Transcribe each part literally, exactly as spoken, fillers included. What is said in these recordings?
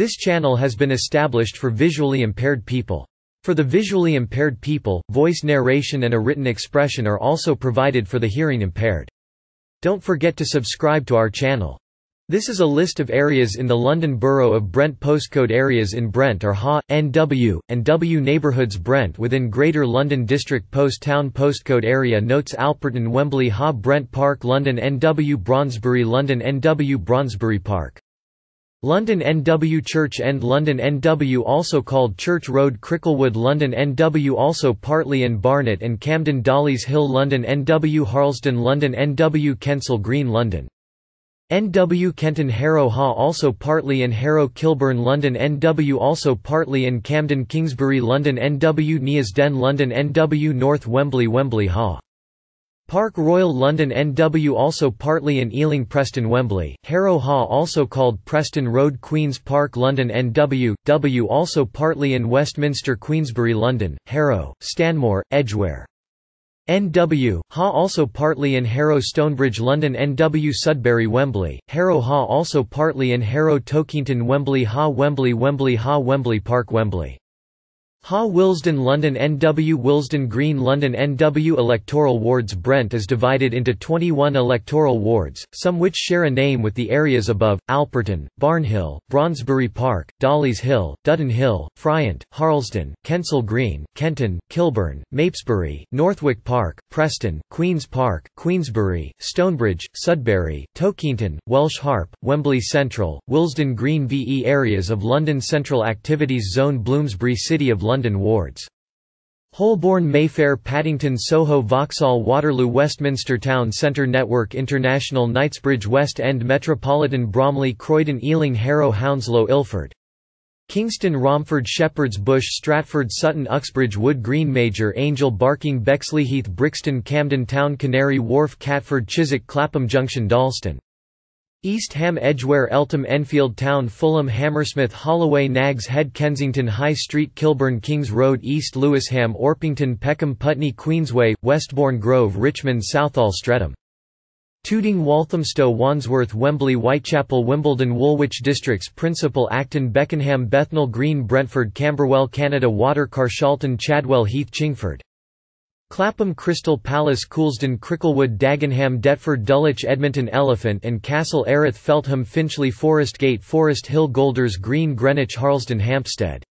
This channel has been established for visually impaired people. For the visually impaired people, voice narration and a written expression are also provided for the hearing impaired. Don't forget to subscribe to our channel. This is a list of areas in the London Borough of Brent. Postcode areas in Brent are H A, N W, and W. Neighbourhoods Brent within Greater London District. Post Town Postcode area notes: Alperton, Wembley, H A, Brent Park, London, N W, Brondesbury, London, N W, Brondesbury Park, London, N W, Church End, London, N W, also called Church Road, Cricklewood, London, N W, also Partley and Barnet and Camden, Dollis Hill, London, N W, Harlesden, London, N W, Kensal Green, London, N W, Kenton, Harrow, H A, also Partley and Harrow, Kilburn, London, N W, also Partley and Camden, Kingsbury, London, N W, Neasden, London, N W, North Wembley, Wembley, H A, Park Royal, London, N W, also Partley and Ealing, Preston, Wembley, Harrow, H A, also called Preston Road, Queen's Park, London, N W, W, also Partley and Westminster, Queensbury, London, Harrow, Stanmore, Edgware, N W, H A, also Partley and Harrow, Stonebridge, London, N W, Sudbury, Wembley, Harrow, H A, also Partley and Harrow, Tokyngton, Wembley, H A, Wembley, Wembley, H A, Wembley Park, Wembley, H A, Willesden, London, N W, Willesden Green, London, N W. Electoral wards. Brent is divided into twenty-one electoral wards, some which share a name with the areas above: Alperton, Barnhill, Brondesbury Park, Dollis Hill, Dutton Hill, Fryant, Harlesden, Kensal Green, Kenton, Kilburn, Mapesbury, Northwick Park, Preston, Queen's Park, Queensbury, Stonebridge, Sudbury, Tokyngton, Welsh Harp, Wembley Central, Willesden Green. V E areas of London Central Activities Zone: Bloomsbury, City of London wards: Holborn, Mayfair, Paddington, Soho, Vauxhall, Waterloo, Westminster Town Centre Network International, Knightsbridge, West End Metropolitan, Bromley, Croydon, Ealing, Harrow, Hounslow, Ilford, Kingston, Romford, Shepherd's Bush, Stratford, Sutton, Uxbridge, Wood Green, Major Angel, Barking, Bexley Heath, Brixton, Camden Town, Canary Wharf, Catford, Chiswick, Clapham Junction, Dalston, East Ham, Edgware, Eltham, Enfield Town, Fulham, Hammersmith, Holloway, Nags Head, Kensington High Street, Kilburn, Kings Road, East Lewisham, Orpington, Peckham, Putney, Queensway, Westbourne Grove, Richmond, Southall, Streatham, Tooting, Walthamstow, Wandsworth, Wembley, Whitechapel, Wimbledon, Woolwich. Districts Principal: Acton, Beckenham, Bethnal Green, Brentford, Camberwell, Canada Water, Carshalton, Chadwell Heath, Chingford, Clapham, Crystal Palace, Coolsden, Cricklewood, Dagenham, Deptford, Dulwich, Edmonton, Elephant and Castle, Erith, Feltham, Finchley, Forest Gate, Forest Hill, Golders Green, Greenwich, Harlesden, Hampstead,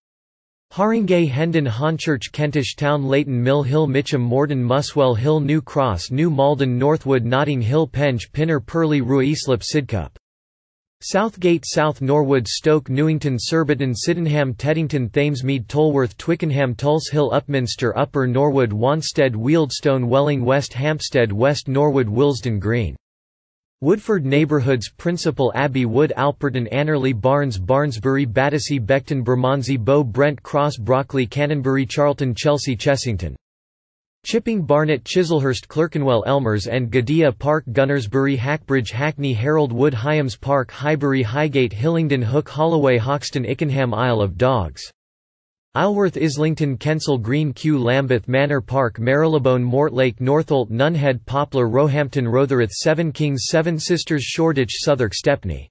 Haringey, Hendon, Honchurch, Kentish Town, Leighton Mill Hill, Mitcham, Morden, Muswell Hill, New Cross, New Malden, Northwood, Notting Hill, Penge, Pinner, Purley, Ruislip, Sidcup, Southgate, South Norwood, Stoke Newington, Surbiton, Sydenham, Teddington, Thamesmead, Tolworth, Twickenham, Tulse Hill, Upminster, Upper Norwood, Wanstead, Wealdstone, Welling, West Hampstead, West Norwood, Willesden Green, Woodford. Neighbourhoods Principal: Abbey Wood, Alperton, Annerley, Barnes, Barnesbury, Battersea, Beckton, Bermondsey, Bow, Brent Cross, Brockley, Canonbury, Charlton, Chelsea, Chessington, Chipping, Barnet, Chislehurst, Clerkenwell, Elmers and Gudea Park, Gunnersbury, Hackbridge, Hackney, Harold Wood, Hyams Park, Highbury, Highgate, Hillingdon, Hook, Holloway, Hoxton, Ickenham, Isle of Dogs, Isleworth, Islington, Kensal Green, Kew, Lambeth, Manor Park, Marylebone, Mortlake, Northolt, Nunhead, Poplar, Roehampton, Rotherhithe, Seven Kings, Seven Sisters, Shoreditch, Southwark, Stepney,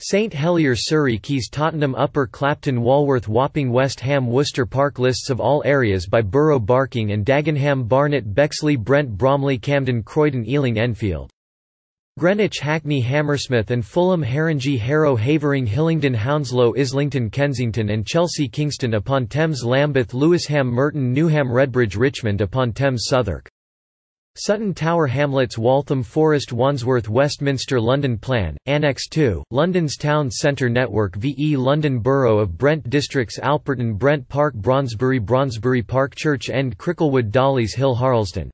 Saint Helier, Surrey Quays, Tottenham, Upper Clapton, Walworth, Wapping, West Ham, Worcester Park. Lists of all areas by borough: Barking and Dagenham, Barnet, Bexley, Brent, Bromley, Camden, Croydon, Ealing, Enfield, Greenwich, Hackney, Hammersmith and Fulham, Haringey, Harrow, Havering, Hillingdon, Hounslow, Islington, Kensington and Chelsea, Kingston upon Thames, Lambeth, Lewisham, Merton, Newham, Redbridge, Richmond upon Thames, Southwark, Sutton Tower Hamlets, Waltham Forest, Wandsworth, Westminster. London Plan, Annex two, London's Town Centre Network. V E London Borough of Brent. Districts: Alperton, Brent Park, Brondesbury, Brondesbury Park, Church End, Cricklewood, Dollis Hill, Harlesden,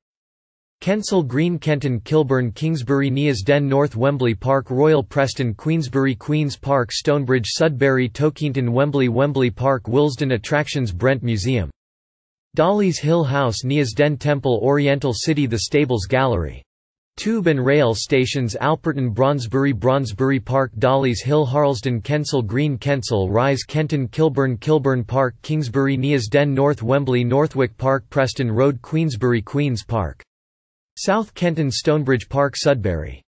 Kensal Green, Kenton, Kilburn, Kingsbury, Neasden, North Wembley, Park Royal, Preston, Queensbury, Queen's Park, Stonebridge, Sudbury, Tokyngton, Wembley, Wembley Park, Willesden. Attractions: Brent Museum, Dollis Hill House, Neasden Temple, Oriental City, The Stables Gallery. Tube and rail stations: Alperton, Brondesbury, Brondesbury Park, Dollis Hill, Harlesden, Kensal Green, Kensal Rise, Kenton, Kilburn, Kilburn Park, Kingsbury, Neasden, North Wembley, Northwick Park, Preston Road, Queensbury, Queen's Park, South Kenton, Stonebridge Park, Sudbury.